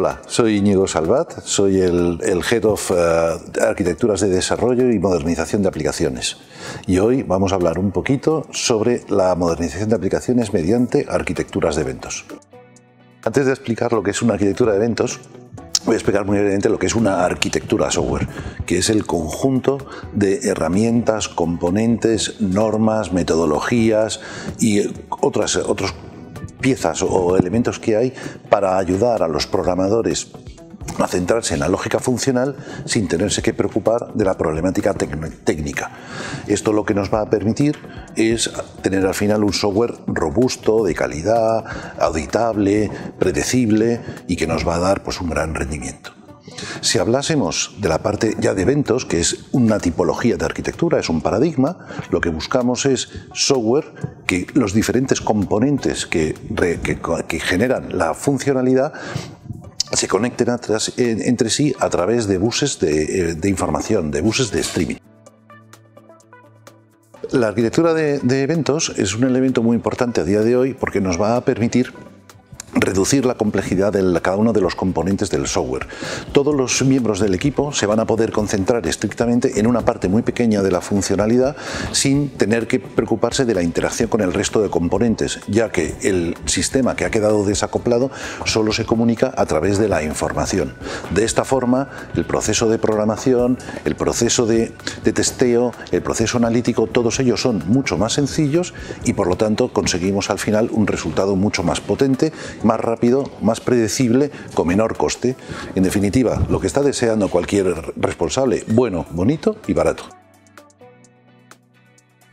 Hola, soy Íñigo Salvat, soy el Head of Arquitecturas de Desarrollo y Modernización de Aplicaciones. Y hoy vamos a hablar un poquito sobre la modernización de aplicaciones mediante arquitecturas de eventos. Antes de explicar lo que es una arquitectura de eventos, voy a explicar muy brevemente lo que es una arquitectura software, que es el conjunto de herramientas, componentes, normas, metodologías y otros piezas o elementos que hay para ayudar a los programadores a centrarse en la lógica funcional sin tenerse que preocupar de la problemática técnica. Esto lo que nos va a permitir es tener al final un software robusto, de calidad, auditable, predecible y que nos va a dar pues un gran rendimiento. Si hablásemos de la parte ya de eventos, que es una tipología de arquitectura, es un paradigma, lo que buscamos es software que los diferentes componentes que generan la funcionalidad se conecten entre sí a través de buses de información, de buses de streaming. La arquitectura de eventos es un elemento muy importante a día de hoy porque nos va a permitir reducir la complejidad de cada uno de los componentes del software. Todos los miembros del equipo se van a poder concentrar estrictamente en una parte muy pequeña de la funcionalidad sin tener que preocuparse de la interacción con el resto de componentes, ya que el sistema que ha quedado desacoplado solo se comunica a través de la información. De esta forma, el proceso de programación, el proceso de testeo, el proceso analítico, todos ellos son mucho más sencillos y por lo tanto conseguimos al final un resultado mucho más potente, más rápido, más predecible, con menor coste. En definitiva, lo que está deseando cualquier responsable: bueno, bonito y barato.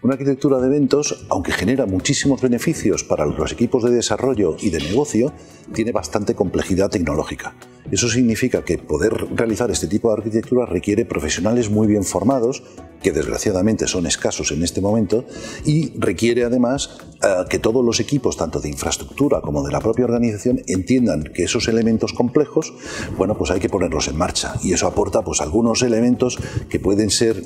Una arquitectura de eventos, aunque genera muchísimos beneficios para los equipos de desarrollo y de negocio, tiene bastante complejidad tecnológica. Eso significa que poder realizar este tipo de arquitectura requiere profesionales muy bien formados, que desgraciadamente son escasos en este momento, y requiere además que todos los equipos, tanto de infraestructura como de la propia organización, entiendan que esos elementos complejos, bueno, pues hay que ponerlos en marcha. Y eso aporta pues algunos elementos que pueden ser,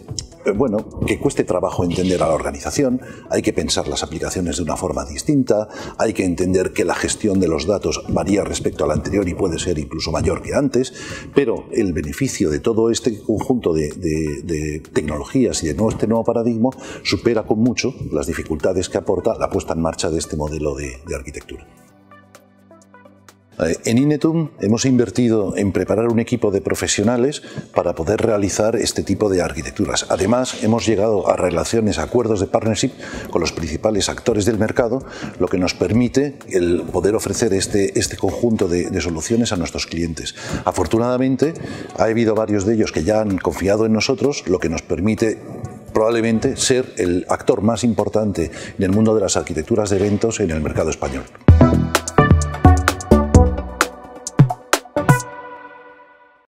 bueno, que cueste trabajo entender a la organización. Hay que pensar las aplicaciones de una forma distinta, hay que entender que la gestión de los datos varía respecto a la anterior y puede ser incluso mayor que antes, pero el beneficio de todo este conjunto de tecnologías y de este nuevo paradigma supera con mucho las dificultades que aporta la puesta en marcha de este modelo de arquitectura. En Inetum hemos invertido en preparar un equipo de profesionales para poder realizar este tipo de arquitecturas. Además, hemos llegado a relaciones, a acuerdos de partnership con los principales actores del mercado, lo que nos permite el poder ofrecer este conjunto de soluciones a nuestros clientes. Afortunadamente, ha habido varios de ellos que ya han confiado en nosotros, lo que nos permite probablemente ser el actor más importante en el mundo de las arquitecturas de eventos en el mercado español.